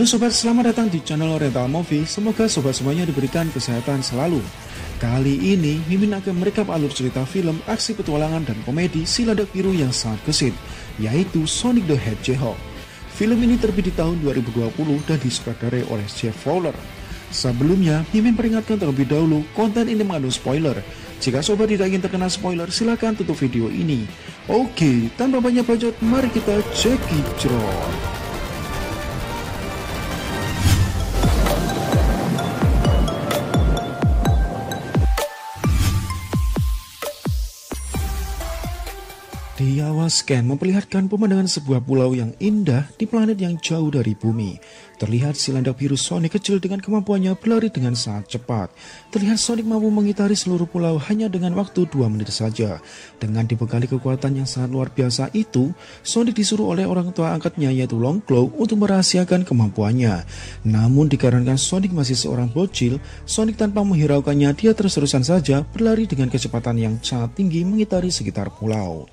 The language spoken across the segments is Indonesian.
Halo sobat, selamat datang di channel Rental Movie. Semoga sobat semuanya diberikan kesehatan selalu. Kali ini, Mimin akan merekap alur cerita film aksi petualangan dan komedi si landak biru yang sangat gesit, yaitu Sonic the Hedgehog. Film ini terbit di tahun 2020 dan disutradarai oleh Jeff Fowler. Sebelumnya, Mimin peringatkan terlebih dahulu, konten ini mengandung spoiler. Jika sobat tidak ingin terkena spoiler, silahkan tutup video ini. Oke, tanpa banyak bacot, mari kita cekidot. Diawas scan memperlihatkan pemandangan sebuah pulau yang indah di planet yang jauh dari bumi. Terlihat si landak biru Sonic kecil dengan kemampuannya berlari dengan sangat cepat. Terlihat Sonic mampu mengitari seluruh pulau hanya dengan waktu 2 menit saja. Dengan dibekali kekuatan yang sangat luar biasa itu, Sonic disuruh oleh orang tua angkatnya yaitu Longclaw untuk merahasiakan kemampuannya. Namun dikarenakan Sonic masih seorang bocil, Sonic tanpa menghiraukannya dia terus-terusan saja berlari dengan kecepatan yang sangat tinggi mengitari sekitar pulau.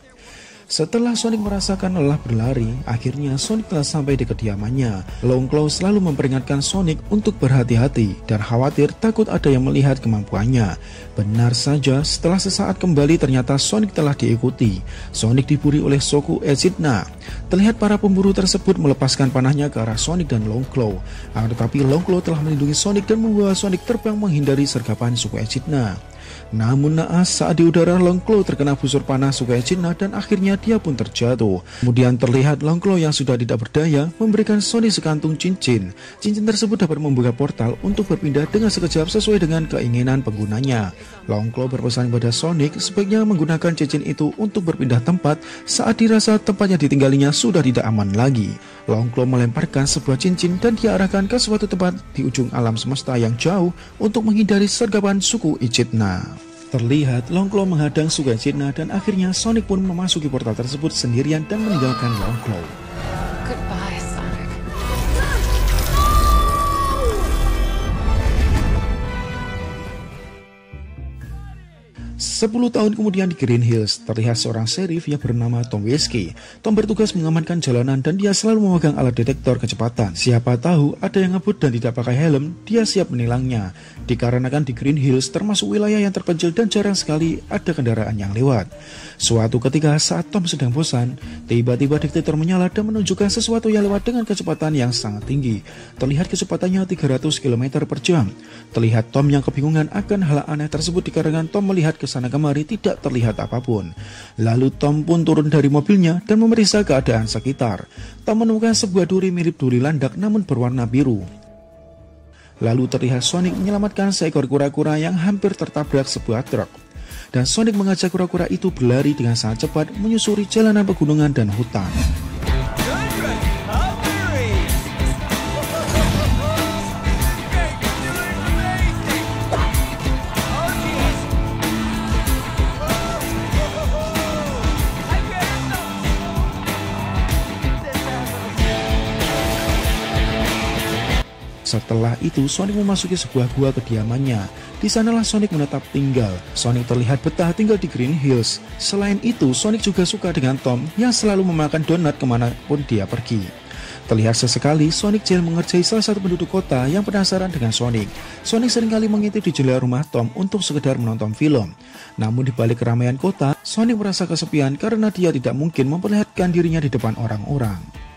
Setelah Sonic merasakan lelah berlari, akhirnya Sonic telah sampai di kediamannya. Longclaw selalu memperingatkan Sonic untuk berhati-hati dan khawatir takut ada yang melihat kemampuannya. Benar saja, setelah sesaat kembali ternyata Sonic telah diikuti. Sonic diburi oleh Soku Echidna. Terlihat para pemburu tersebut melepaskan panahnya ke arah Sonic dan Longclaw. Tetapi Longclaw telah melindungi Sonic dan membawa Sonic terbang menghindari sergapan Soku Echidna. Namun naas, saat di udara Longclaw terkena busur panah Soku Echidna dan akhirnya dia pun terjatuh. Kemudian terlihat Longclaw yang sudah tidak berdaya memberikan Sonic sekantung cincin. Cincin tersebut dapat membuka portal untuk berpindah dengan sekejap sesuai dengan keinginan penggunanya. Longclaw berpesan kepada Sonic sebaiknya menggunakan cincin itu untuk berpindah tempat saat dirasa tempatnya ditinggalinya sudah tidak aman lagi. Longclaw melemparkan sebuah cincin dan diarahkan ke suatu tempat di ujung alam semesta yang jauh untuk menghindari sergapan Soku Echidna. Terlihat Longclaw menghadang Soku Echidna dan akhirnya Sonic pun memasuki portal tersebut sendirian dan meninggalkan Longclaw. Goodbye, Sonic. Sepuluh tahun kemudian di Green Hills, terlihat seorang serif yang bernama Tom Whiskey. Tom bertugas mengamankan jalanan dan dia selalu memegang alat detektor kecepatan. Siapa tahu ada yang ngebut dan tidak pakai helm, dia siap menilangnya. Dikarenakan di Green Hills termasuk wilayah yang terpencil dan jarang sekali ada kendaraan yang lewat. Suatu ketika saat Tom sedang bosan, tiba-tiba detektor menyala dan menunjukkan sesuatu yang lewat dengan kecepatan yang sangat tinggi. Terlihat kecepatannya 300 km/jam. Terlihat Tom yang kebingungan akan hal aneh tersebut dikarenakan Tom melihat ke sana kemari tidak terlihat apapun. Lalu Tom pun turun dari mobilnya dan memeriksa keadaan sekitar. Tom menemukan sebuah duri mirip duri landak namun berwarna biru. Lalu terlihat Sonic menyelamatkan seekor kura-kura yang hampir tertabrak sebuah truk. Dan Sonic mengajak kura-kura itu berlari dengan sangat cepat menyusuri jalanan pegunungan dan hutan. Setelah itu, Sonic memasuki sebuah gua kediamannya. Di sanalah Sonic menetap tinggal. Sonic terlihat betah tinggal di Green Hills. Selain itu, Sonic juga suka dengan Tom yang selalu memakan donat kemanapun dia pergi. Terlihat sesekali Sonic jalan mengerjai salah satu penduduk kota yang penasaran dengan Sonic. Sonic seringkali mengintip di jendela rumah Tom untuk sekedar menonton film. Namun di balik keramaian kota, Sonic merasa kesepian karena dia tidak mungkin memperlihatkan dirinya di depan orang-orang.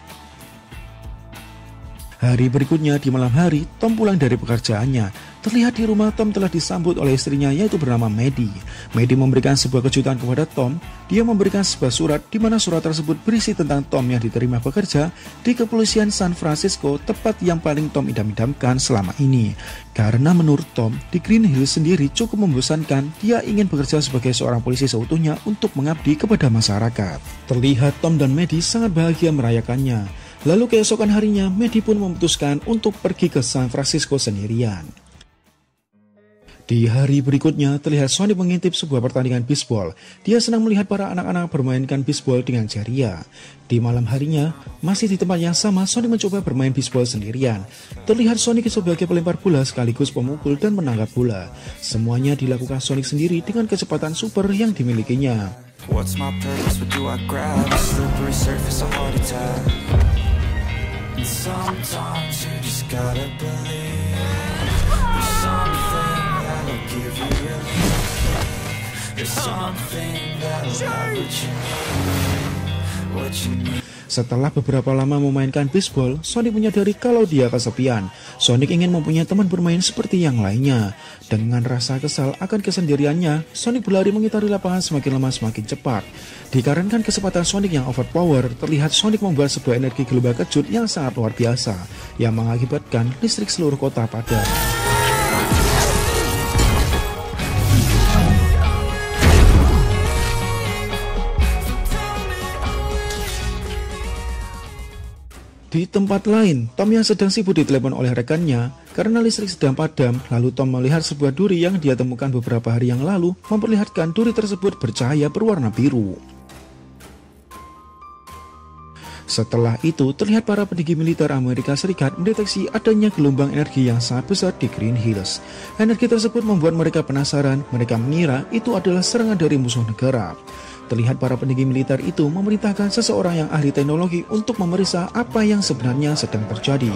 Hari berikutnya di malam hari, Tom pulang dari pekerjaannya. Terlihat di rumah Tom telah disambut oleh istrinya yaitu bernama Maddie. Maddie memberikan sebuah kejutan kepada Tom. Dia memberikan sebuah surat di mana surat tersebut berisi tentang Tom yang diterima bekerja di kepolisian San Francisco, tempat yang paling Tom idam-idamkan selama ini. Karena menurut Tom, di Green Hills sendiri cukup membosankan. Dia ingin bekerja sebagai seorang polisi seutuhnya untuk mengabdi kepada masyarakat. Terlihat Tom dan Maddie sangat bahagia merayakannya. Lalu keesokan harinya, Maddie pun memutuskan untuk pergi ke San Francisco sendirian. Di hari berikutnya, terlihat Sonic mengintip sebuah pertandingan bisbol. Dia senang melihat para anak-anak bermainkan bisbol dengan ceria. Di malam harinya, masih di tempat yang sama, Sonic mencoba bermain bisbol sendirian. Terlihat Sonic sebagai pelempar bola sekaligus pemukul dan menangkap bola. Semuanya dilakukan Sonic sendiri dengan kecepatan super yang dimilikinya. gotta believe there's something that'll give you relief. There's something that'll have what you need. Setelah beberapa lama memainkan baseball, Sonic menyadari kalau dia kesepian. Sonic ingin mempunyai teman bermain seperti yang lainnya. Dengan rasa kesal akan kesendiriannya, Sonic berlari mengitari lapangan semakin lama semakin cepat. Dikarenakan kecepatan Sonic yang overpower, terlihat Sonic membuat sebuah energi gelombang kejut yang sangat luar biasa, yang mengakibatkan listrik seluruh kota padam. Di tempat lain, Tom yang sedang sibuk ditelepon oleh rekannya karena listrik sedang padam. Lalu Tom melihat sebuah duri yang dia temukan beberapa hari yang lalu, memperlihatkan duri tersebut bercahaya berwarna biru. Setelah itu, terlihat para peninggi militer Amerika Serikat mendeteksi adanya gelombang energi yang sangat besar di Green Hills. Energi tersebut membuat mereka penasaran. Mereka mengira itu adalah serangan dari musuh negara. Terlihat para peninggi militer itu memerintahkan seseorang yang ahli teknologi untuk memeriksa apa yang sebenarnya sedang terjadi.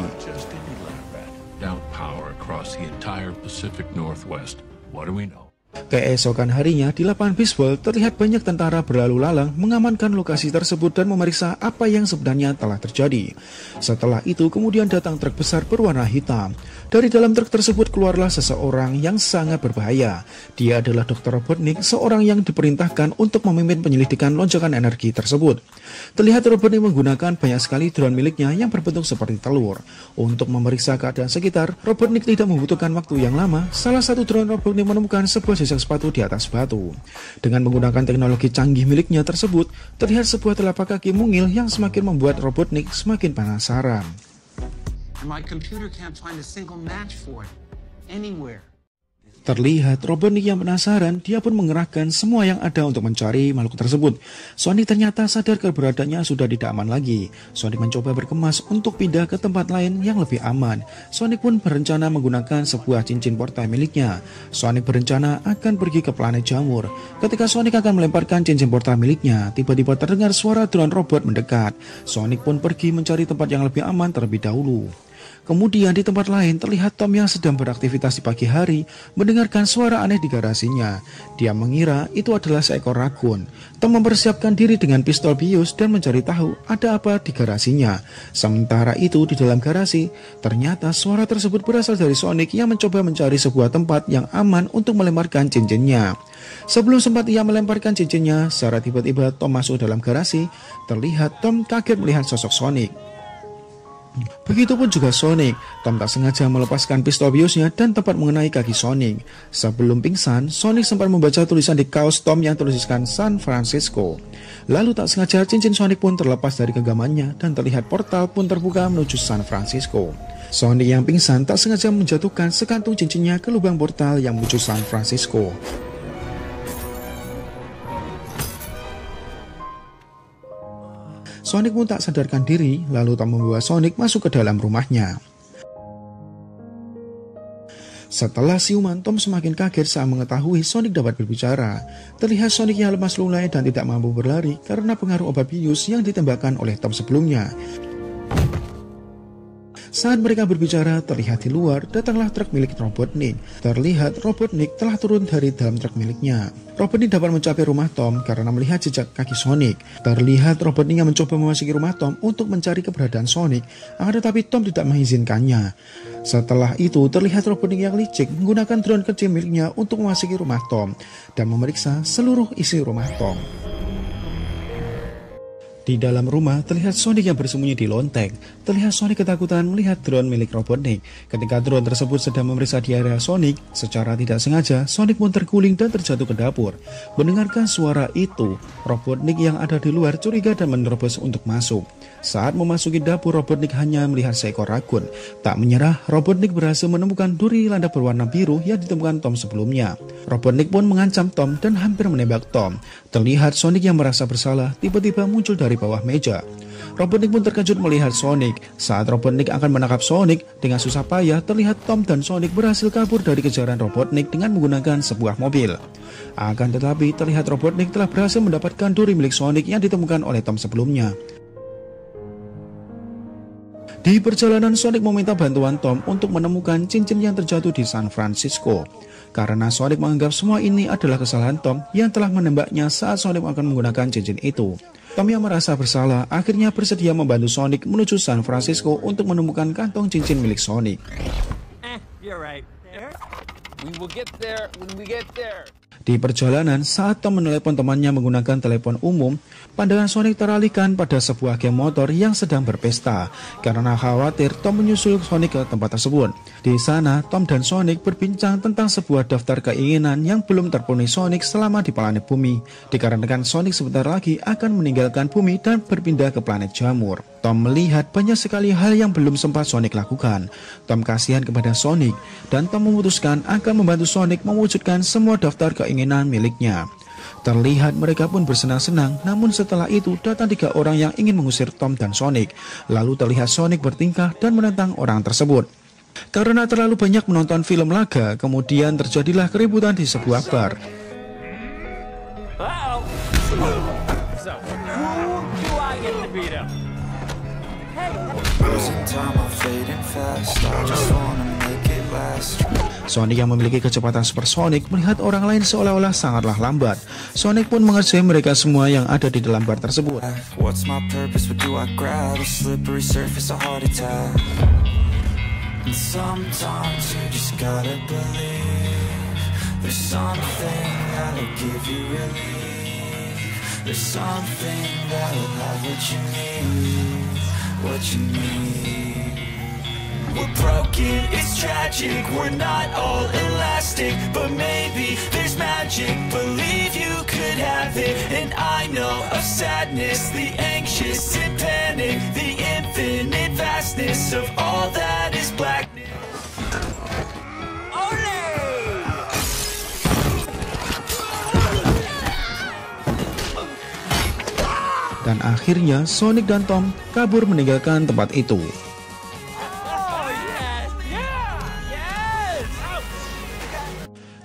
Keesokan harinya, di lapangan baseball terlihat banyak tentara berlalu lalang mengamankan lokasi tersebut dan memeriksa apa yang sebenarnya telah terjadi. Setelah itu, kemudian datang truk besar berwarna hitam. Dari dalam truk tersebut keluarlah seseorang yang sangat berbahaya. Dia adalah Dr. Robotnik, seorang yang diperintahkan untuk memimpin penyelidikan lonjakan energi tersebut. Terlihat Robotnik menggunakan banyak sekali drone miliknya yang berbentuk seperti telur. Untuk memeriksa keadaan sekitar, Robotnik tidak membutuhkan waktu yang lama. Salah satu drone Robotnik menemukan sebuah jejak sepatu di atas batu. Dengan menggunakan teknologi canggih miliknya tersebut, terlihat sebuah telapak kaki mungil yang semakin membuat Robotnik semakin penasaran. Terlihat Robotnik yang penasaran, dia pun mengerahkan semua yang ada untuk mencari makhluk tersebut. Sonic ternyata sadar keberadaannya sudah tidak aman lagi. Sonic mencoba berkemas untuk pindah ke tempat lain yang lebih aman. Sonic pun berencana menggunakan sebuah cincin portal miliknya. Sonic berencana akan pergi ke planet jamur. Ketika Sonic akan melemparkan cincin portal miliknya, tiba-tiba terdengar suara drone robot mendekat. Sonic pun pergi mencari tempat yang lebih aman terlebih dahulu. Kemudian di tempat lain terlihat Tom yang sedang beraktivitas di pagi hari mendengarkan suara aneh di garasinya. Dia mengira itu adalah seekor rakun. Tom mempersiapkan diri dengan pistol bius dan mencari tahu ada apa di garasinya. Sementara itu di dalam garasi ternyata suara tersebut berasal dari Sonic yang mencoba mencari sebuah tempat yang aman untuk melemparkan cincinnya. Sebelum sempat ia melemparkan cincinnya, secara tiba-tiba Tom masuk dalam garasi. Terlihat Tom kaget melihat sosok Sonic. Begitupun juga Sonic. Tom tak sengaja melepaskan pistol biusnya dan tepat mengenai kaki Sonic. Sebelum pingsan, Sonic sempat membaca tulisan di kaos Tom yang tuliskan San Francisco. Lalu tak sengaja cincin Sonic pun terlepas dari genggamannya dan terlihat portal pun terbuka menuju San Francisco. Sonic yang pingsan tak sengaja menjatuhkan sekantung cincinnya ke lubang portal yang menuju San Francisco. Sonic pun tak sadarkan diri, lalu Tom membawa Sonic masuk ke dalam rumahnya. Setelah siuman, Tom semakin kaget saat mengetahui Sonic dapat berbicara. Terlihat Sonic yang lemas lunglai dan tidak mampu berlari karena pengaruh obat bius yang ditembakkan oleh Tom sebelumnya. Saat mereka berbicara, terlihat di luar datanglah truk milik Robotnik. Terlihat Robotnik telah turun dari dalam truk miliknya. Robotnik dapat mencapai rumah Tom karena melihat jejak kaki Sonic. Terlihat Robotnik yang mencoba memasuki rumah Tom untuk mencari keberadaan Sonic, akan tetapi Tom tidak mengizinkannya. Setelah itu, terlihat Robotnik yang licik menggunakan drone kecil miliknya untuk memasuki rumah Tom dan memeriksa seluruh isi rumah Tom. Di dalam rumah, terlihat Sonic yang bersembunyi di lonteng. Terlihat Sonic ketakutan melihat drone milik Robotnik. Ketika drone tersebut sedang memeriksa di area Sonic, secara tidak sengaja, Sonic pun terguling dan terjatuh ke dapur. Mendengarkan suara itu, Robotnik yang ada di luar curiga dan menerobos untuk masuk. Saat memasuki dapur, Robotnik hanya melihat seekor rakun. Tak menyerah, Robotnik berhasil menemukan duri landak berwarna biru yang ditemukan Tom sebelumnya. Robotnik pun mengancam Tom dan hampir menembak Tom. Terlihat Sonic yang merasa bersalah tiba-tiba muncul dari bawah meja. Robotnik pun terkejut melihat Sonic. Saat Robotnik akan menangkap Sonic, dengan susah payah terlihat Tom dan Sonic berhasil kabur dari kejaran Robotnik dengan menggunakan sebuah mobil. Akan tetapi, terlihat Robotnik telah berhasil mendapatkan duri milik Sonic yang ditemukan oleh Tom sebelumnya. Di perjalanan, Sonic meminta bantuan Tom untuk menemukan cincin yang terjatuh di San Francisco. Karena Sonic menganggap semua ini adalah kesalahan Tom yang telah menembaknya saat Sonic akan menggunakan cincin itu. Tom yang merasa bersalah akhirnya bersedia membantu Sonic menuju San Francisco untuk menemukan kantong cincin milik Sonic. Di perjalanan, saat Tom menelepon temannya menggunakan telepon umum, pandangan Sonic teralihkan pada sebuah game motor yang sedang berpesta. Karena khawatir, Tom menyusul Sonic ke tempat tersebut. Di sana, Tom dan Sonic berbincang tentang sebuah daftar keinginan yang belum terpenuhi Sonic selama di planet bumi. Dikarenakan Sonic sebentar lagi akan meninggalkan bumi dan berpindah ke planet jamur. Tom melihat banyak sekali hal yang belum sempat Sonic lakukan. Tom kasihan kepada Sonic, dan Tom memutuskan akan membantu Sonic mewujudkan semua daftar keinginan miliknya. Terlihat mereka pun bersenang-senang, namun setelah itu datang 3 orang yang ingin mengusir Tom dan Sonic. Lalu terlihat Sonic bertingkah dan menentang orang tersebut. Karena terlalu banyak menonton film laga, kemudian terjadilah keributan di sebuah bar. Sonic yang memiliki kecepatan supersonik melihat orang lain seolah-olah sangatlah lambat. Sonic pun mengerjai mereka semua yang ada di dalam bar tersebut. We're broken, it's tragic, we're not all elastic, but maybe there's magic, believe you could have it, and I know of sadness, the anxious and panic, the infinite vastness of all that is blackness. Dan akhirnya Sonic dan Tom kabur meninggalkan tempat itu.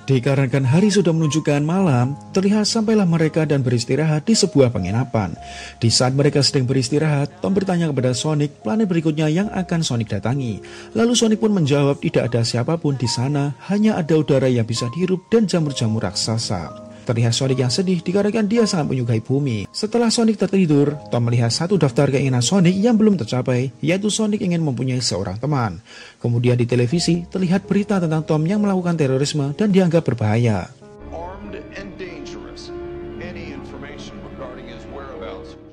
Dikarenakan hari sudah menunjukkan malam, terlihat sampailah mereka dan beristirahat di sebuah penginapan. Di saat mereka sedang beristirahat, Tom bertanya kepada Sonic planet berikutnya yang akan Sonic datangi. Lalu Sonic pun menjawab tidak ada siapapun di sana, hanya ada udara yang bisa dihirup dan jamur-jamur raksasa. Terlihat Sonic yang sedih dikarenakan dia sangat menyukai bumi. Setelah Sonic tertidur, Tom melihat satu daftar keinginan Sonic yang belum tercapai, yaitu Sonic ingin mempunyai seorang teman. Kemudian di televisi terlihat berita tentang Tom yang melakukan terorisme dan dianggap berbahaya.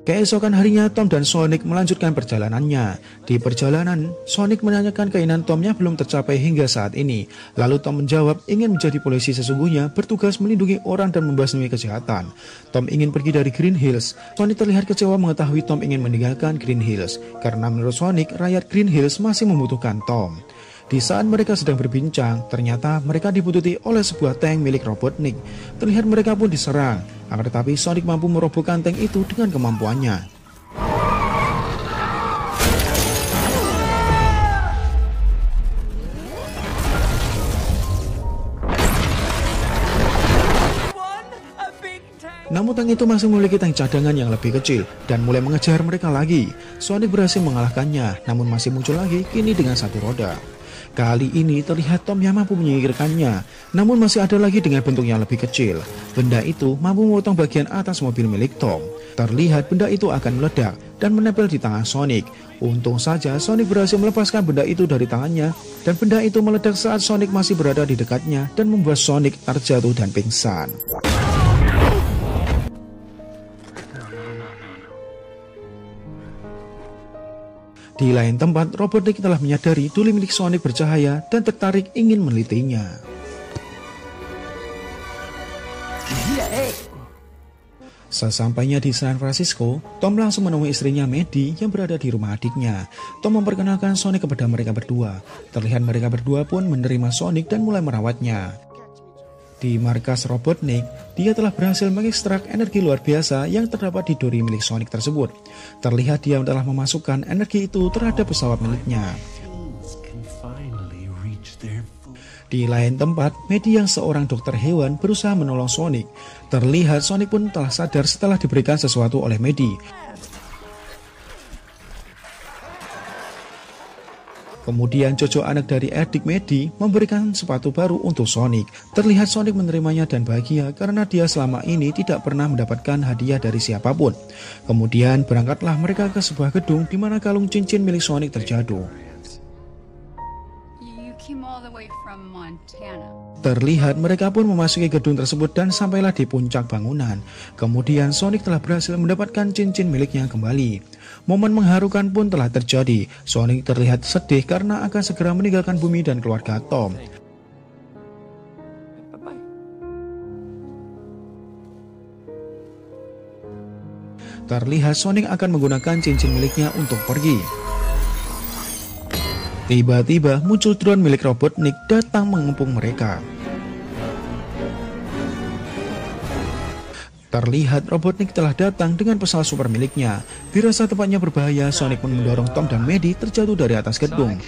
Keesokan harinya, Tom dan Sonic melanjutkan perjalanannya. Di perjalanan, Sonic menanyakan keinginan Tomnya belum tercapai hingga saat ini. Lalu Tom menjawab ingin menjadi polisi sesungguhnya, bertugas melindungi orang dan membasmi kejahatan. Tom ingin pergi dari Green Hills. Sonic terlihat kecewa mengetahui Tom ingin meninggalkan Green Hills, karena menurut Sonic, rakyat Green Hills masih membutuhkan Tom. Di saat mereka sedang berbincang, ternyata mereka dibuntuti oleh sebuah tank milik Robotnik. Terlihat mereka pun diserang, akan tetapi Sonic mampu merobohkan tank itu dengan kemampuannya. Namun tank itu masih memiliki tank cadangan yang lebih kecil dan mulai mengejar mereka lagi. Sonic berhasil mengalahkannya, namun masih muncul lagi, kini dengan satu roda. Kali ini terlihat Tom yang mampu menyingkirkannya, namun masih ada lagi dengan bentuk yang lebih kecil. Benda itu mampu memotong bagian atas mobil milik Tom. Terlihat benda itu akan meledak dan menempel di tangan Sonic. Untung saja Sonic berhasil melepaskan benda itu dari tangannya, dan benda itu meledak saat Sonic masih berada di dekatnya dan membuat Sonic terjatuh dan pingsan. Di lain tempat, Robotnik telah menyadari duli milik Sonic bercahaya dan tertarik ingin menelitinya. Sesampainya di San Francisco, Tom langsung menemui istrinya Maddie yang berada di rumah adiknya. Tom memperkenalkan Sonic kepada mereka berdua. Terlihat mereka berdua pun menerima Sonic dan mulai merawatnya. Di markas Robotnik, dia telah berhasil mengekstrak energi luar biasa yang terdapat di duri milik Sonic tersebut. Terlihat dia telah memasukkan energi itu terhadap pesawat miliknya. Di lain tempat, Maddie yang seorang dokter hewan berusaha menolong Sonic. Terlihat Sonic pun telah sadar setelah diberikan sesuatu oleh Maddie. Kemudian Jojo, anak dari adik Maddie, memberikan sepatu baru untuk Sonic. Terlihat Sonic menerimanya dan bahagia karena dia selama ini tidak pernah mendapatkan hadiah dari siapapun. Kemudian berangkatlah mereka ke sebuah gedung di mana kalung cincin milik Sonic terjatuh. Terlihat mereka pun memasuki gedung tersebut dan sampailah di puncak bangunan. Kemudian Sonic telah berhasil mendapatkan cincin miliknya kembali. Momen mengharukan pun telah terjadi. Sonic terlihat sedih karena akan segera meninggalkan bumi dan keluarga Tom. Terlihat Sonic akan menggunakan cincin miliknya untuk pergi. Tiba-tiba muncul drone milik Robotnik datang mengepung mereka. Terlihat Robotnik telah datang dengan pesawat super miliknya. Dirasa tempatnya berbahaya, Sonic pun mendorong Tom dan Maddie terjatuh dari atas gedung.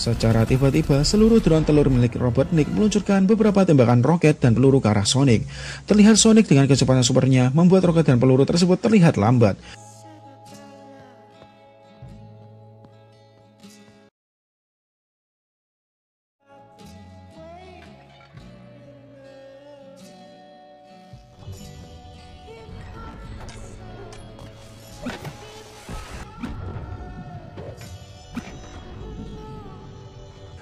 Secara tiba-tiba, seluruh drone telur milik Robotnik meluncurkan beberapa tembakan roket dan peluru ke arah Sonic. Terlihat Sonic dengan kecepatan supernya membuat roket dan peluru tersebut terlihat lambat.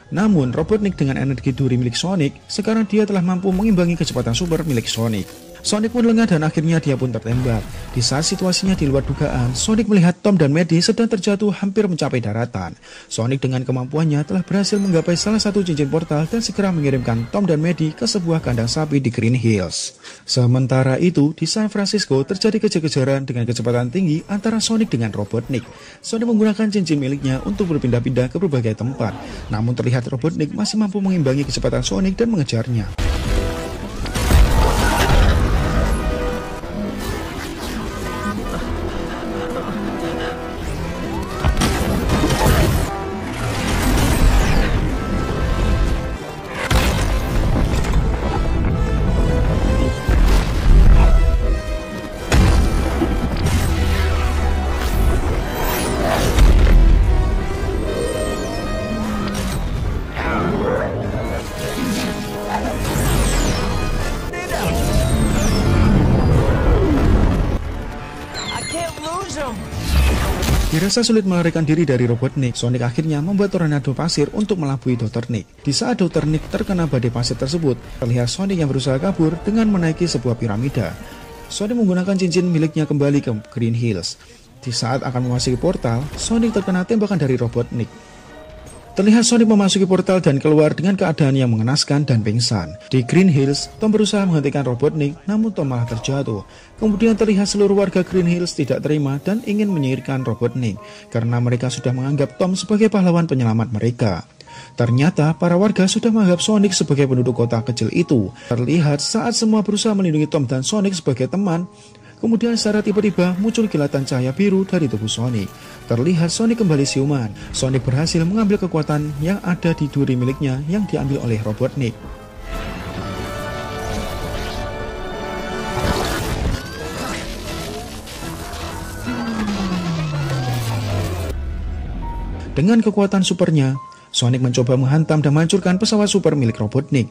Namun, Robotnik dengan energi duri milik Sonic, sekarang dia telah mampu mengimbangi kecepatan super milik Sonic. Sonic pun lengah dan akhirnya dia pun tertembak. Di saat situasinya di luar dugaan, Sonic melihat Tom dan Maddie sedang terjatuh hampir mencapai daratan. Sonic dengan kemampuannya telah berhasil menggapai salah satu cincin portal dan segera mengirimkan Tom dan Maddie ke sebuah kandang sapi di Green Hills. Sementara itu, di San Francisco terjadi kejar-kejaran dengan kecepatan tinggi antara Sonic dengan Robotnik. Sonic menggunakan cincin miliknya untuk berpindah-pindah ke berbagai tempat. Namun terlihat Robotnik masih mampu mengimbangi kecepatan Sonic dan mengejarnya. Dirasa sulit melarikan diri dari Robotnik, Sonic akhirnya membuat tornado pasir untuk melabui Dr. Nick. Di saat Dr. Nick terkena badai pasir tersebut, terlihat Sonic yang berusaha kabur dengan menaiki sebuah piramida. Sonic menggunakan cincin miliknya kembali ke Green Hills. Di saat akan memasuki portal, Sonic terkena tembakan dari Robotnik. Terlihat Sonic memasuki portal dan keluar dengan keadaan yang mengenaskan dan pingsan. Di Green Hills, Tom berusaha menghentikan Robotnik, namun Tom malah terjatuh. Kemudian terlihat seluruh warga Green Hills tidak terima dan ingin menyingkirkan Robotnik karena mereka sudah menganggap Tom sebagai pahlawan penyelamat mereka. Ternyata para warga sudah menganggap Sonic sebagai penduduk kota kecil itu. Terlihat saat semua berusaha melindungi Tom dan Sonic sebagai teman, kemudian secara tiba-tiba muncul kilatan cahaya biru dari tubuh Sonic. Terlihat Sonic kembali siuman. Sonic berhasil mengambil kekuatan yang ada di duri miliknya yang diambil oleh Robotnik. Dengan kekuatan supernya, Sonic mencoba menghantam dan menghancurkan pesawat super milik Robotnik.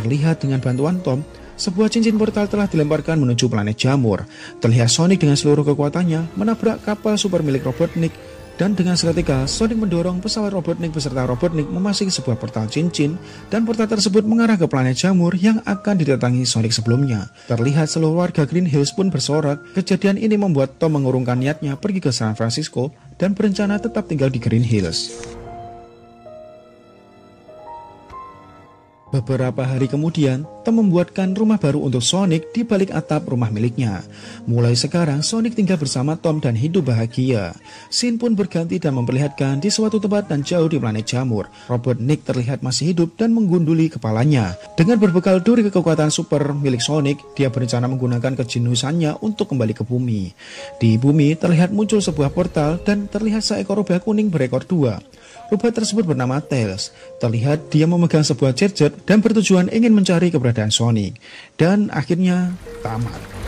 Terlihat dengan bantuan Tom, sebuah cincin portal telah dilemparkan menuju planet jamur. Terlihat Sonic dengan seluruh kekuatannya menabrak kapal super milik Robotnik. Dan dengan seketika, Sonic mendorong pesawat Robotnik beserta Robotnik memasuki sebuah portal cincin, dan portal tersebut mengarah ke planet jamur yang akan didatangi Sonic sebelumnya. Terlihat seluruh warga Green Hills pun bersorak. Kejadian ini membuat Tom mengurungkan niatnya pergi ke San Francisco dan berencana tetap tinggal di Green Hills. Beberapa hari kemudian, Tom membuatkan rumah baru untuk Sonic di balik atap rumah miliknya. Mulai sekarang, Sonic tinggal bersama Tom dan hidup bahagia. Scene pun berganti dan memperlihatkan di suatu tempat dan jauh di planet jamur. Robotnik terlihat masih hidup dan menggunduli kepalanya. Dengan berbekal duri kekuatan super milik Sonic, dia berencana menggunakan kejenusannya untuk kembali ke bumi. Di bumi, terlihat muncul sebuah portal dan terlihat seekor rubah kuning berekor dua. Obat tersebut bernama Tails. Terlihat dia memegang sebuah gadget dan bertujuan ingin mencari keberadaan Sonic. Dan akhirnya tamat.